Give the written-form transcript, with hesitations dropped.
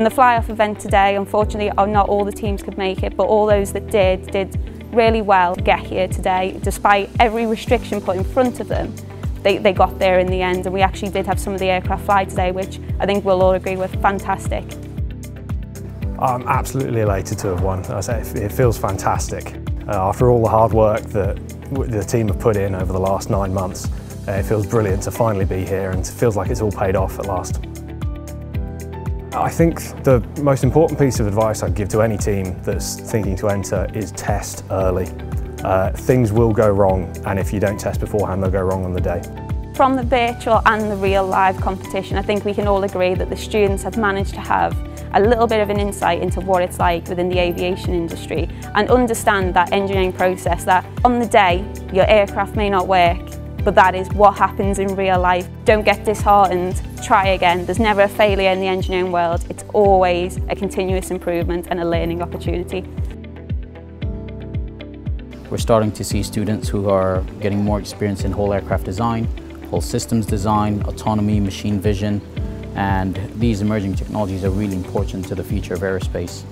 In the fly-off event today, unfortunately, not all the teams could make it, but all those that did really well to get here today. Despite every restriction put in front of them, they got there in the end, and we actually did have some of the aircraft fly today, which I think we'll all agree were fantastic. I'm absolutely elated to have won. I say it feels fantastic. After all the hard work that the team have put in over the last 9 months, it feels brilliant to finally be here, and it feels like it's all paid off at last. I think the most important piece of advice I'd give to any team that's thinking to enter is test early. Things will go wrong, and if you don't test beforehand, they'll go wrong on the day. From the virtual and the real live competition, I think we can all agree that the students have managed to have a little bit of an insight into what it's like within the aviation industry and understand that engineering process, that on the day your aircraft may not work, but that is what happens in real life. Don't get disheartened, try again. There's never a failure in the engineering world. It's always a continuous improvement and a learning opportunity. We're starting to see students who are getting more experience in whole aircraft design, whole systems design, autonomy, machine vision, and these emerging technologies are really important to the future of aerospace.